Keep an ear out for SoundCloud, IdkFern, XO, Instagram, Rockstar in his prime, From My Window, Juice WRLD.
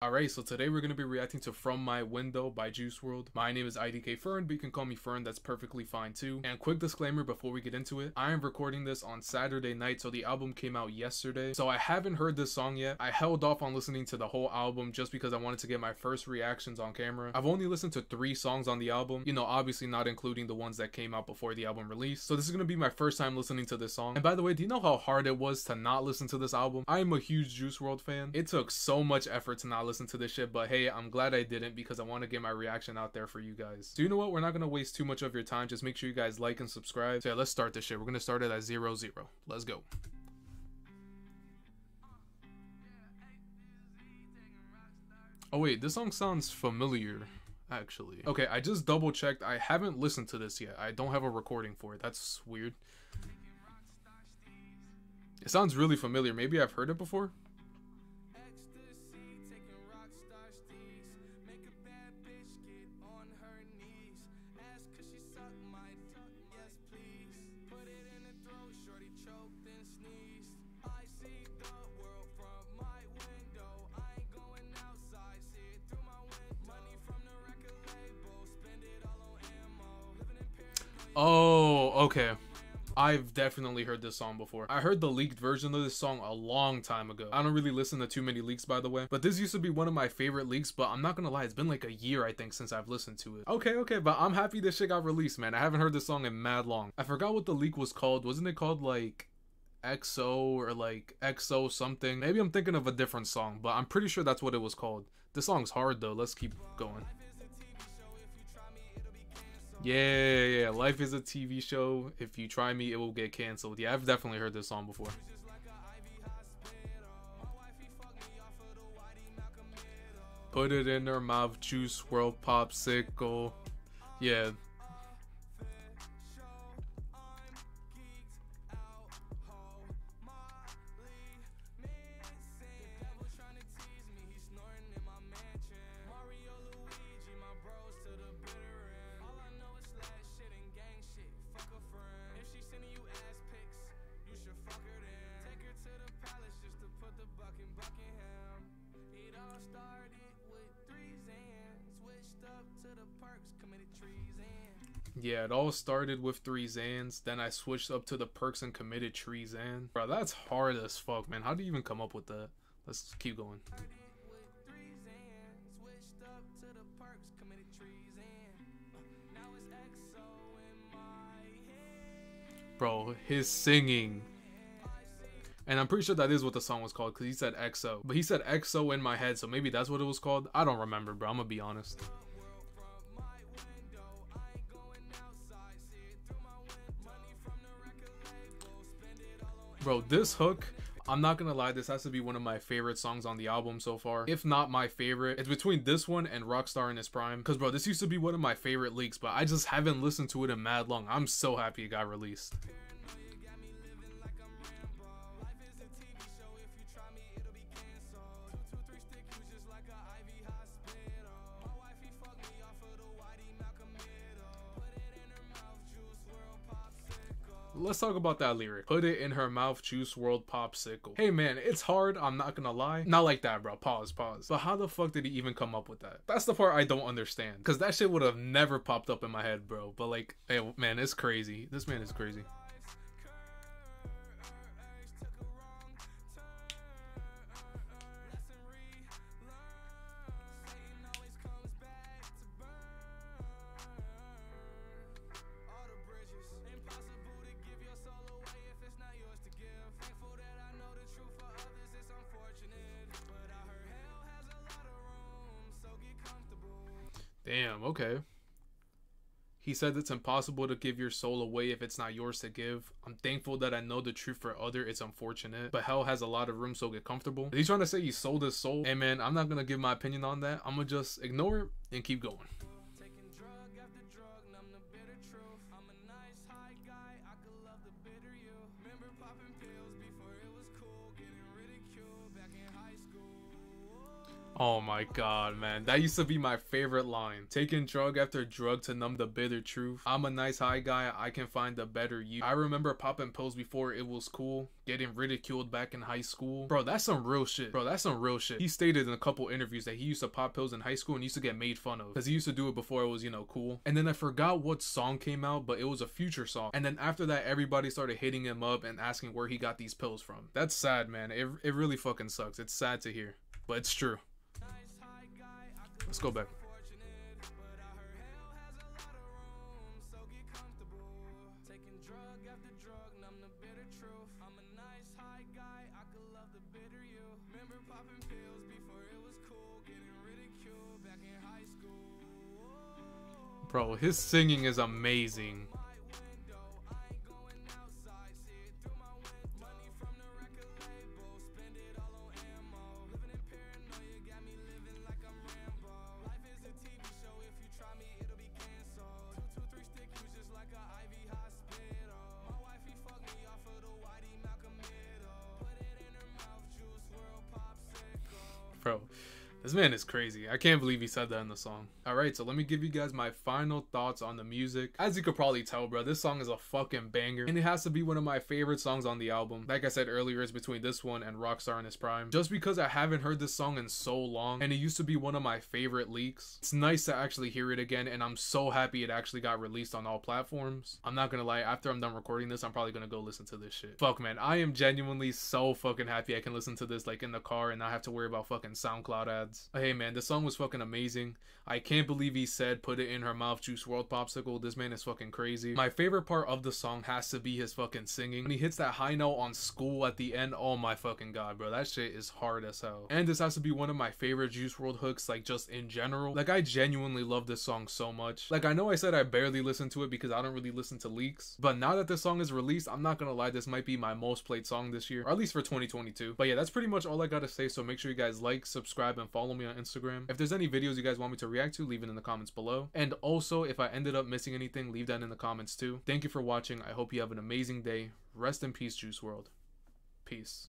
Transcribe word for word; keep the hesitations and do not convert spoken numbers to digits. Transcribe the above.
Alright, so today we're going to be reacting to From My Window by Juice world. My name is IdkFern, but you can call me Fern, that's perfectly fine too. And quick disclaimer before we get into it, I am recording this on Saturday night, so the album came out yesterday. So I haven't heard this song yet. I held off on listening to the whole album just because I wanted to get my first reactions on camera. I've only listened to three songs on the album, you know, obviously not including the ones that came out before the album release. So this is going to be my first time listening to this song. And by the way, do you know how hard it was to not listen to this album? I am a huge Juice world fan. It took so much effort to not listen to this shit, but hey, I'm glad I didn't because I want to get my reaction out there for you guys. So you know what, we're not going to waste too much of your time. Just make sure you guys like and subscribe. So yeah, let's start this shit. We're going to start it at zero zero. Let's go. Oh wait, this song sounds familiar actually. Okay, I just double checked. I haven't listened to this yet. I don't have a recording for it. That's weird. It sounds really familiar. Maybe I've heard it before. Oh, okay. I've definitely heard this song before. I heard the leaked version of this song a long time ago. I don't really listen to too many leaks, by the way, but this used to be one of my favorite leaks, but I'm not gonna lie, it's been like a year, I think, since I've listened to it. Okay, okay, but I'm happy this shit got released, man. I haven't heard this song in mad long. I forgot what the leak was called. Wasn't it called like X O or like X O something? Maybe I'm thinking of a different song, but I'm pretty sure that's what it was called. This song's hard though. Let's keep going. Yeah, yeah, yeah, life is a T V show. If you try me, it will get canceled. Yeah, I've definitely heard this song before. Put it in her mouth, Juice world popsicle. Yeah. Yeah, it all started with three Zans, then I switched up to the perks and committed treason. Bro, that's hard as fuck, man. How do you even come up with that? Let's keep going. Bro, his singing. And I'm pretty sure that is what the song was called because he said X O. But he said X O in my head, so maybe that's what it was called. I don't remember, bro. I'm gonna be honest. Bro, this hook, I'm not gonna lie, this has to be one of my favorite songs on the album so far. If not my favorite, it's between this one and Rockstar in His Prime. Cause bro, this used to be one of my favorite leaks, but I just haven't listened to it in mad long. I'm so happy it got released. Let's talk about that lyric. Put it in her mouth, Juice world popsicle. Hey man, it's hard, I'm not gonna lie. Not like that, bro. Pause, pause. But how the fuck did he even come up with that? That's the part I don't understand. Cause that shit would have never popped up in my head, bro. But like, hey man, it's crazy. This man is crazy. Damn, okay. He said it's impossible to give your soul away if it's not yours to give. I'm thankful that I know the truth for other. It's unfortunate, but hell has a lot of room, so get comfortable. Is he trying to say he sold his soul? Hey man, I'm not gonna give my opinion on that. I'm gonna just ignore it and keep going. Oh my god, man. That used to be my favorite line. Taking drug after drug to numb the bitter truth. I'm a nice high guy, I can find a better you. I remember popping pills before it was cool. Getting ridiculed back in high school. Bro, that's some real shit. Bro, that's some real shit. He stated in a couple interviews that he used to pop pills in high school and used to get made fun of. Because he used to do it before it was, you know, cool. And then I forgot what song came out, but it was a Future song. And then after that, everybody started hitting him up and asking where he got these pills from. That's sad, man. It, it really fucking sucks. It's sad to hear. But it's true. Let's go back. Bro, his singing is amazing. Bro, this man is crazy. I can't believe he said that in the song. All right, so let me give you guys my final thoughts on the music. As you could probably tell, bro, this song is a fucking banger, and it has to be one of my favorite songs on the album. Like I said earlier, it's between this one and Rockstar in His Prime. Just because I haven't heard this song in so long, and it used to be one of my favorite leaks, it's nice to actually hear it again, and I'm so happy it actually got released on all platforms. I'm not gonna lie, after I'm done recording this, I'm probably gonna go listen to this shit. Fuck, man, I am genuinely so fucking happy I can listen to this, like, in the car and not have to worry about fucking SoundCloud ads. Hey, man, this song was fucking amazing. I can't I can't believe he said put it in her mouth, Juice world popsicle. This man is fucking crazy. My favorite part of the song has to be his fucking singing. When he hits that high note on School at the end, oh my fucking god, bro, that shit is hard as hell. And this has to be one of my favorite Juice world hooks, like, just in general. Like, I genuinely love this song so much. Like, I know I said I barely listen to it because I don't really listen to leaks, but now that this song is released, I'm not gonna lie, this might be my most played song this year, or at least for twenty twenty-two. But yeah, that's pretty much all I gotta say, so make sure you guys like, subscribe, and follow me on Instagram. If there's any videos you guys want me to react to, leave it in the comments below. And also, if I ended up missing anything, leave that in the comments too. Thank you for watching. I hope you have an amazing day. Rest in peace, Juice world. Peace.